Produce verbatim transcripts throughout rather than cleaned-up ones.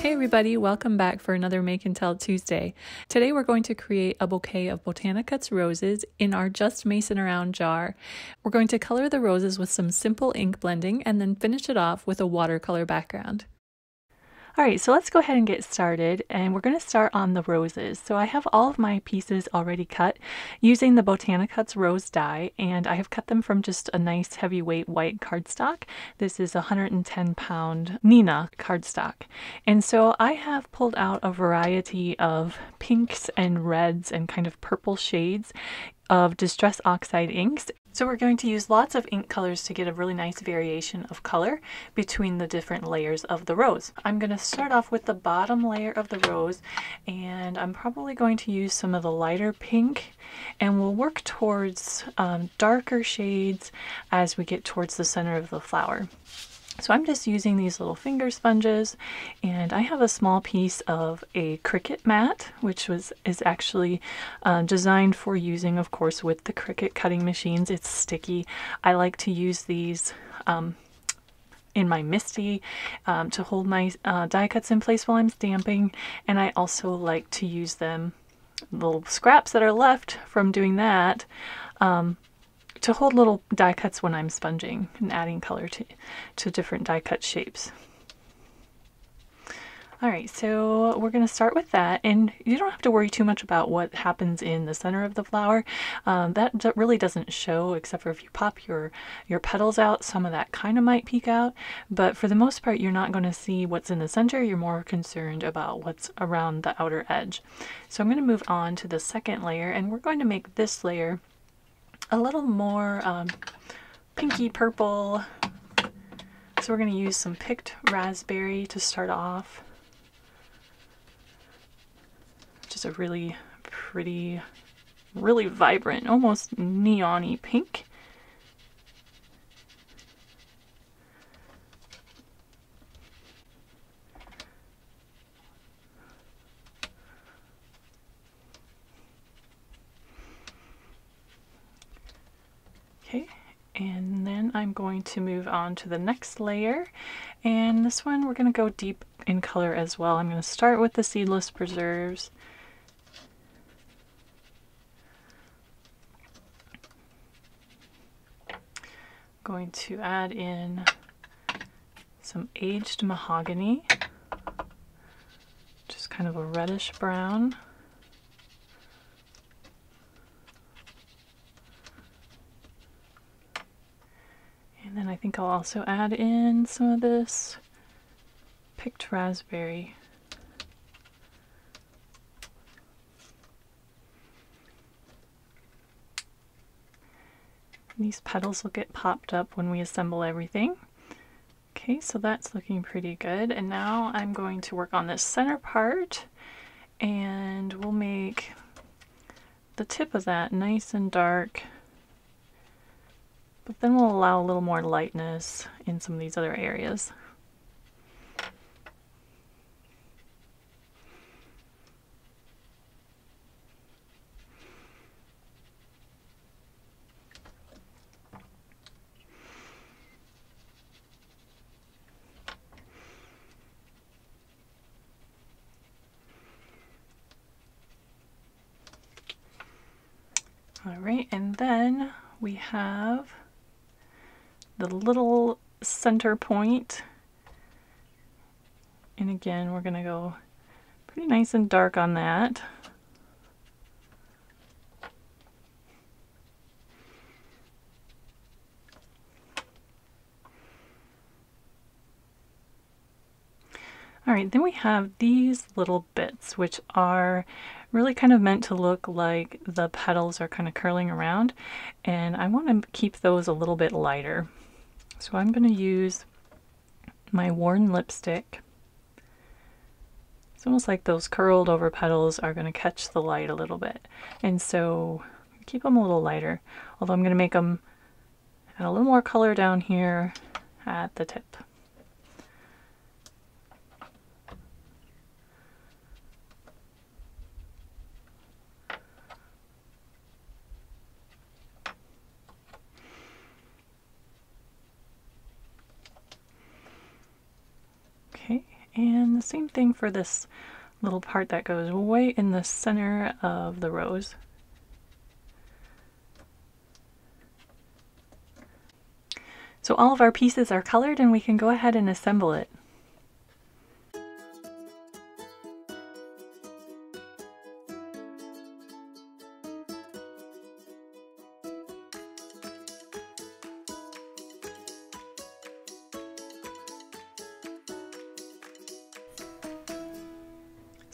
Hey everybody, welcome back for another Make and Tell Tuesday. Today we're going to create a bouquet of BotaniCuts roses in our Just Mason Around jar. We're going to color the roses with some simple ink blending and then finish it off with a watercolor background. Alright, so let's go ahead and get started, and we're going to start on the roses. So I have all of my pieces already cut using the BotaniCuts Rose die, and I have cut them from just a nice heavyweight white cardstock. This is one hundred ten pound Neenah cardstock. And so I have pulled out a variety of pinks and reds and kind of purple shades of Distress Oxide inks. So we're going to use lots of ink colors to get a really nice variation of color between the different layers of the rose. I'm going to start off with the bottom layer of the rose, and I'm probably going to use some of the lighter pink, and we'll work towards um, darker shades as we get towards the center of the flower. So I'm just using these little finger sponges, and I have a small piece of a Cricut mat, which was is actually uh, designed for using, of course, with the Cricut cutting machines. It's sticky. I like to use these um, in my Misti um, to hold my uh, die cuts in place while I'm stamping, and I also like to use them, little scraps that are left from doing that, um, to hold little die cuts when I'm sponging and adding color to, to different die cut shapes. Alright, so we're going to start with that, and you don't have to worry too much about what happens in the center of the flower. Um, that, that really doesn't show, except for if you pop your, your petals out, some of that kind of might peek out, but for the most part you're not going to see what's in the center. You're more concerned about what's around the outer edge. So I'm going to move on to the second layer, and we're going to make this layer a little more um, pinky purple. So we're going to use some picked raspberry to start off. Just a really pretty, really vibrant, almost neon-y pink. And then I'm going to move on to the next layer, and this one we're going to go deep in color as well. I'm going to start with the seedless preserves. I'm going to add in some aged mahogany, just kind of a reddish brown. And then I think I'll also add in some of this picked raspberry. And these petals will get popped up when we assemble everything. Okay, so that's looking pretty good. And now I'm going to work on this center part, and we'll make the tip of that nice and dark. But then we'll allow a little more lightness in some of these other areas. All right, and then we have the little center point, and again we're going to go pretty nice and dark on that. Alright, then we have these little bits, which are really kind of meant to look like the petals are kind of curling around, and I want to keep those a little bit lighter. So I'm going to use my worn lipstick. It's almost like those curled over petals are going to catch the light a little bit. And so keep them a little lighter, although I'm going to make them add a little more color down here at the tip. And the same thing for this little part that goes way in the center of the rose. So all of our pieces are colored and we can go ahead and assemble it.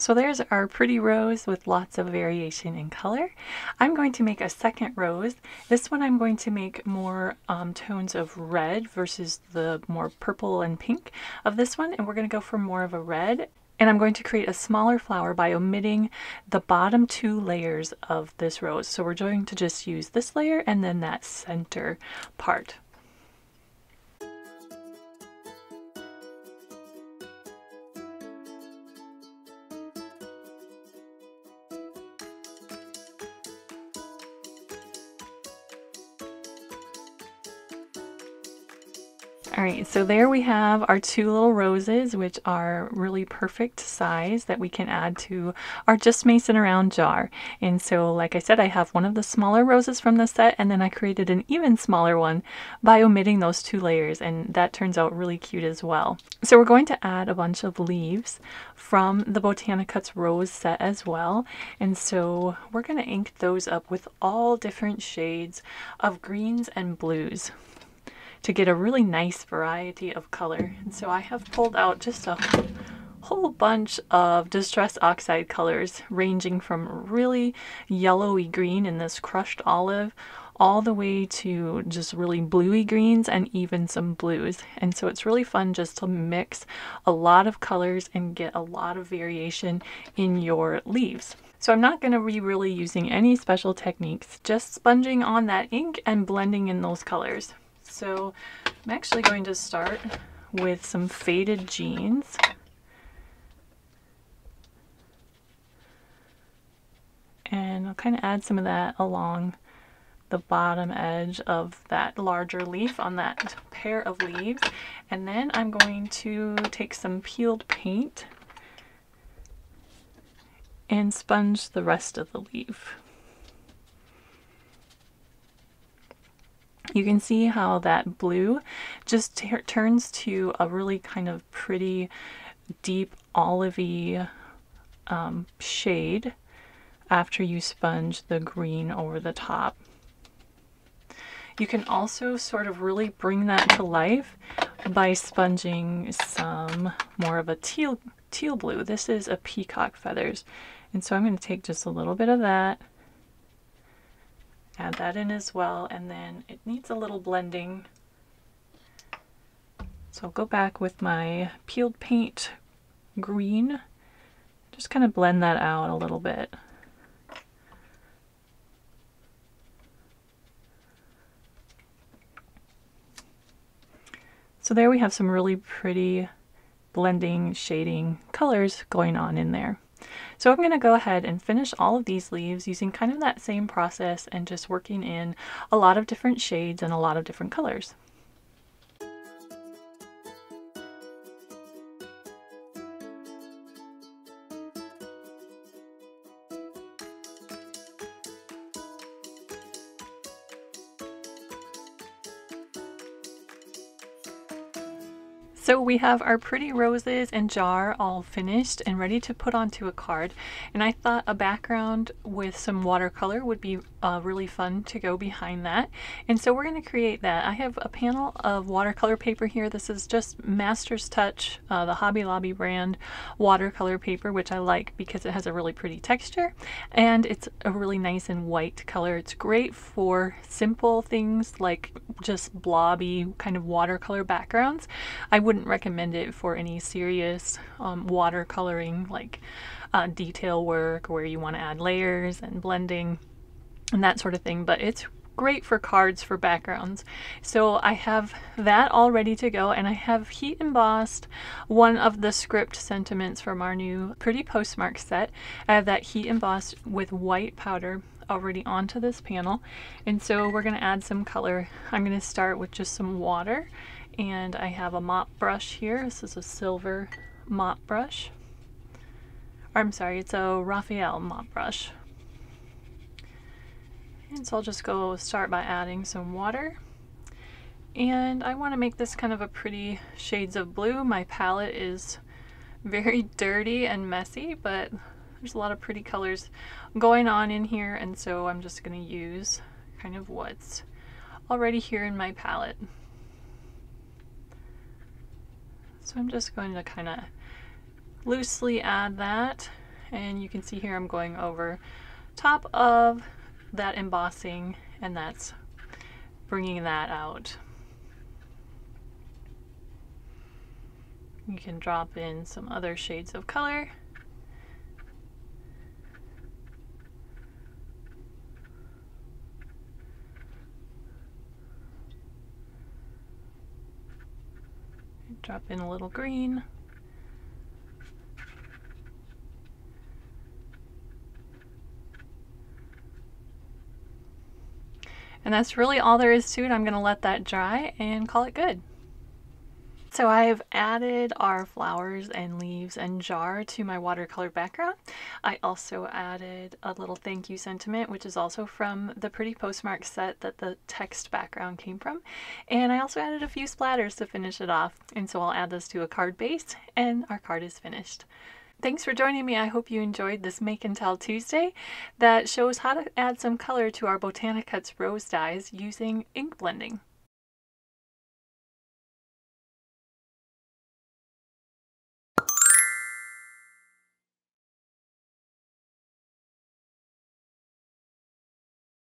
So there's our pretty rose with lots of variation in color. I'm going to make a second rose. This one I'm going to make more um, tones of red versus the more purple and pink of this one. And we're going to go for more of a red. And I'm going to create a smaller flower by omitting the bottom two layers of this rose. So we're going to just use this layer and then that center part. Alright, so there we have our two little roses, which are really perfect size that we can add to our Just Mason Around jar. And so, like I said, I have one of the smaller roses from the set, and then I created an even smaller one by omitting those two layers, and that turns out really cute as well. So we're going to add a bunch of leaves from the BotaniCuts Rose set as well. And so we're going to ink those up with all different shades of greens and blues to get a really nice variety of color. And so I have pulled out just a whole bunch of Distress Oxide colors, ranging from really yellowy green in this crushed olive, all the way to just really bluey greens and even some blues. And so it's really fun just to mix a lot of colors and get a lot of variation in your leaves. So I'm not going to be really using any special techniques, just sponging on that ink and blending in those colors. So I'm actually going to start with some faded jeans. And I'll kind of add some of that along the bottom edge of that larger leaf on that pair of leaves. And then I'm going to take some peeled paint and sponge the rest of the leaf. You can see how that blue just turns to a really kind of pretty deep olivey um, shade after you sponge the green over the top. You can also sort of really bring that to life by sponging some more of a teal, teal blue. This is a peacock feathers. And so I'm going to take just a little bit of that, add that in as well, and then it needs a little blending. So I'll go back with my peeled paint green, just kind of blend that out a little bit. So there we have some really pretty blending, shading colors going on in there. So I'm going to go ahead and finish all of these leaves using kind of that same process and just working in a lot of different shades and a lot of different colors. So we have our pretty roses and jar all finished and ready to put onto a card. And I thought a background with some watercolor would be uh, really fun to go behind that. And so we're going to create that. I have a panel of watercolor paper here. This is just Master's Touch, uh, the Hobby Lobby brand watercolor paper, which I like because it has a really pretty texture and it's a really nice and white color. It's great for simple things like just blobby kind of watercolor backgrounds. I wouldn't recommend it for any serious um, watercoloring, like uh, detail work where you want to add layers and blending and that sort of thing, but it's great for cards, for backgrounds. So I have that all ready to go, and I have heat embossed one of the script sentiments from our new Pretty Postmark set. I have that heat embossed with white powder already onto this panel, and so we're going to add some color. I'm going to start with just some water. And I have a mop brush here. This is a silver mop brush. Or I'm sorry, it's a Raphael mop brush. And so I'll just go start by adding some water. And I want to make this kind of a pretty shades of blue. My palette is very dirty and messy, but there's a lot of pretty colors going on in here, and so I'm just going to use kind of what's already here in my palette. So I'm just going to kind of loosely add that, and you can see here I'm going over top of that embossing, and that's bringing that out. You can drop in some other shades of color. Drop in a little green. And that's really all there is to it. I'm going to let that dry and call it good. So I've added our flowers and leaves and jar to my watercolor background. I also added a little thank you sentiment, which is also from the Pretty Postmarks set that the text background came from. And I also added a few splatters to finish it off. And so I'll add this to a card base, and our card is finished. Thanks for joining me. I hope you enjoyed this Make and Tell Tuesday that shows how to add some color to our BotaniCuts Rose dies using ink blending.